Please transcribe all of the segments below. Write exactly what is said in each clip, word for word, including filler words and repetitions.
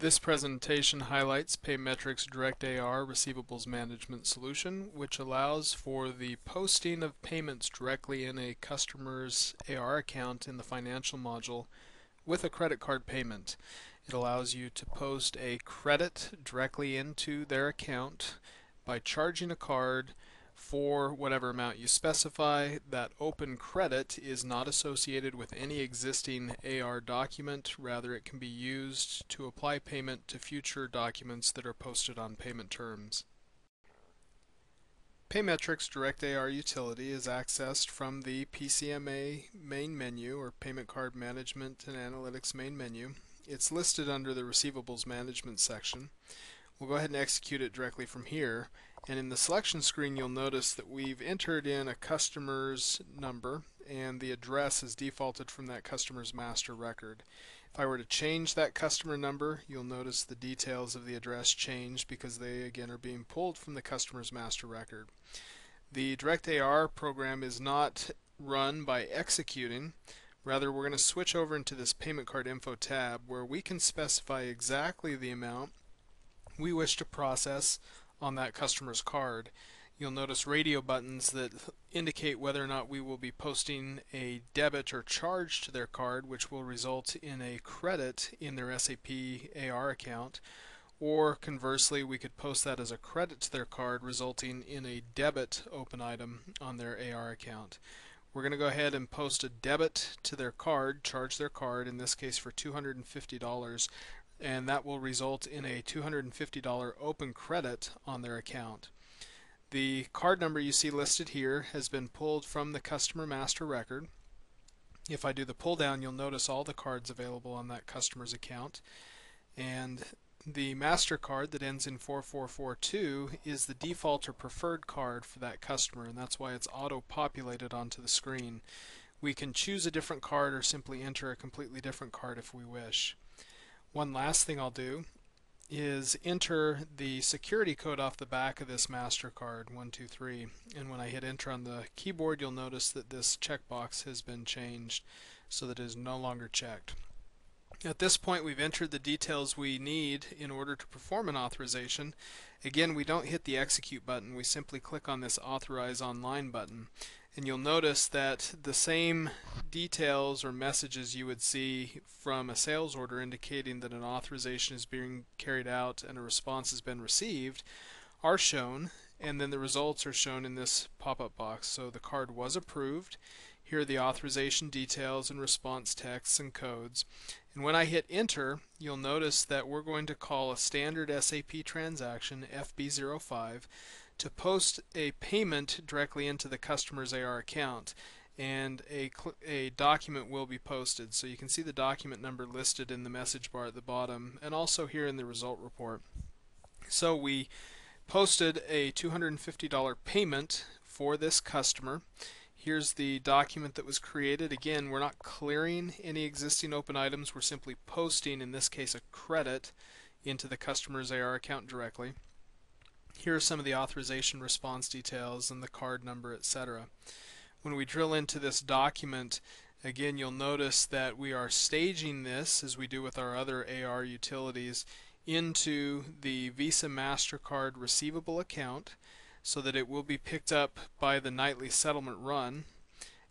This presentation highlights Paymetrics Direct A R Receivables Management Solution, which allows for the posting of payments directly in a customer's A R account in the financial module with a credit card payment. It allows you to post a credit directly into their account by charging a card for whatever amount you specify. That open credit is not associated with any existing A R document. Rather, it can be used to apply payment to future documents that are posted on payment terms. Paymetrics Direct A R utility is accessed from the P C M A main menu, or Payment Card Management and Analytics main menu. It's listed under the Receivables Management section. We'll go ahead and execute it directly from here, and in the selection screen you'll notice that we've entered in a customer's number and the address is defaulted from that customer's master record. If I were to change that customer number, you'll notice the details of the address change because they again are being pulled from the customer's master record. The Direct A R program is not run by executing. Rather, we're going to switch over into this Payment Card Info tab where we can specify exactly the amount we wish to process on that customer's card. You'll notice radio buttons that indicate whether or not we will be posting a debit or charge to their card, which will result in a credit in their S A P A R account, or conversely we could post that as a credit to their card resulting in a debit open item on their A R account. We're going to go ahead and post a debit to their card, charge their card, in this case for two hundred fifty dollars, and that will result in a two hundred fifty dollar open credit on their account. The card number you see listed here has been pulled from the customer master record. If I do the pull down, you'll notice all the cards available on that customer's account, and the MasterCard that ends in four four four two is the default or preferred card for that customer, and that's why it's auto-populated onto the screen. We can choose a different card or simply enter a completely different card if we wish. One last thing I'll do is enter the security code off the back of this MasterCard, one two three, and when I hit enter on the keyboard you'll notice that this checkbox has been changed so that it is no longer checked. At this point we've entered the details we need in order to perform an authorization. Again, we don't hit the execute button, we simply click on this authorize online button, and you'll notice that the same details or messages you would see from a sales order indicating that an authorization is being carried out and a response has been received are shown, and then the results are shown in this pop-up box. So the card was approved. Here are the authorization details and response texts and codes. And when I hit enter, you'll notice that we're going to call a standard S A P transaction, F B zero five, to post a payment directly into the customer's A R account, and a, a document will be posted. So you can see the document number listed in the message bar at the bottom and also here in the result report. So we posted a two hundred fifty dollar payment for this customer. Here's the document that was created. Again, we're not clearing any existing open items, we're simply posting, in this case, a credit into the customer's A R account directly. Here are some of the authorization response details and the card number, et cetera. When we drill into this document, again, you'll notice that we are staging this, as we do with our other A R utilities, into the Visa MasterCard receivable account, so that it will be picked up by the nightly settlement run,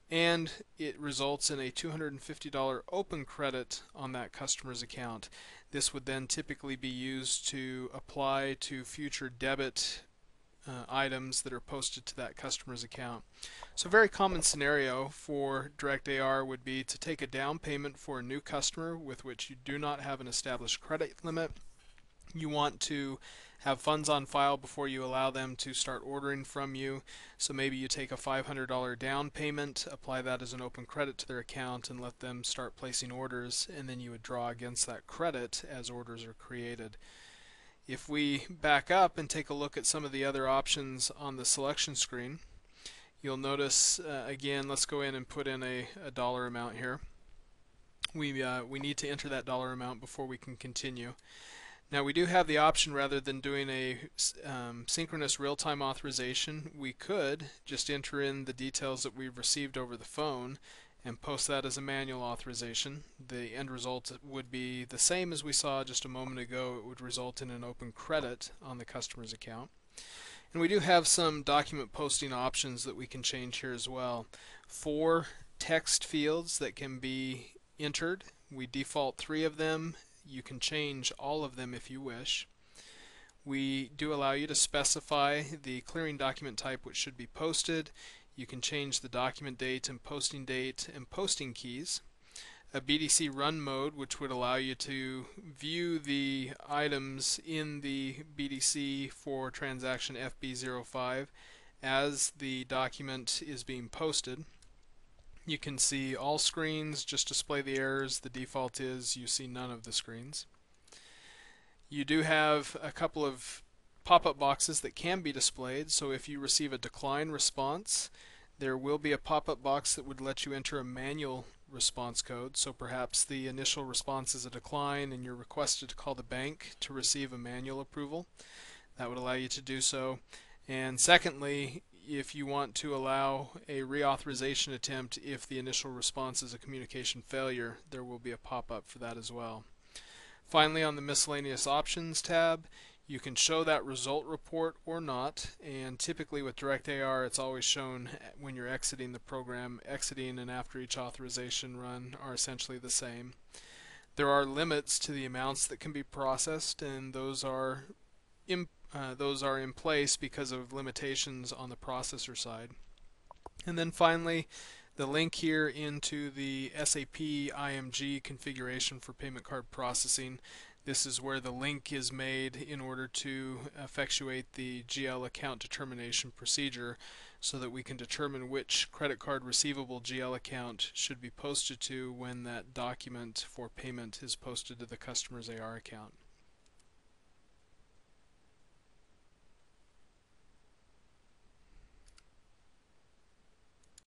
and it results in a two hundred fifty dollar open credit on that customer's account. This would then typically be used to apply to future debit uh, items that are posted to that customer's account. So a very common scenario for Direct A R would be to take a down payment for a new customer with which you do not have an established credit limit. You want to have funds on file before you allow them to start ordering from you. So maybe you take a five hundred dollar down payment, apply that as an open credit to their account, and let them start placing orders, and then you would draw against that credit as orders are created. If we back up and take a look at some of the other options on the selection screen, you'll notice, uh, again, let's go in and put in a, a dollar amount here. We, uh, we need to enter that dollar amount before we can continue. Now, we do have the option, rather than doing a um, synchronous real-time authorization, we could just enter in the details that we've received over the phone and post that as a manual authorization, the end result would be the same as we saw just a moment ago. It would result in an open credit on the customer's account. And we do have some document posting options that we can change here as well. Four text fields that can be entered. We default three of them. You can change all of them if you wish. We do allow you to specify the clearing document type which should be posted. You can change the document date and posting date and posting keys. A B D C run mode, which would allow you to view the items in the B D C for transaction F B zero five as the document is being posted. You can see all screens, just display the errors. The default is you see none of the screens. You do have a couple of pop-up boxes that can be displayed, so if you receive a decline response, there will be a pop-up box that would let you enter a manual response code. So perhaps the initial response is a decline and you're requested to call the bank to receive a manual approval. That would allow you to do so. And secondly, if you want to allow a reauthorization attempt if the initial response is a communication failure, there will be a pop-up for that as well. Finally, on the miscellaneous options tab, you can show that result report or not, and typically with Direct A R it's always shown when you're exiting the program. Exiting and after each authorization run are essentially the same. There are limits to the amounts that can be processed, and those are in, uh, those are in place because of limitations on the processor side. And then finally, the link here into the S A P I M G configuration for payment card processing. This is where the link is made in order to effectuate the G L account determination procedure so that we can determine which credit card receivable G L account should be posted to when that document for payment is posted to the customer's A R account.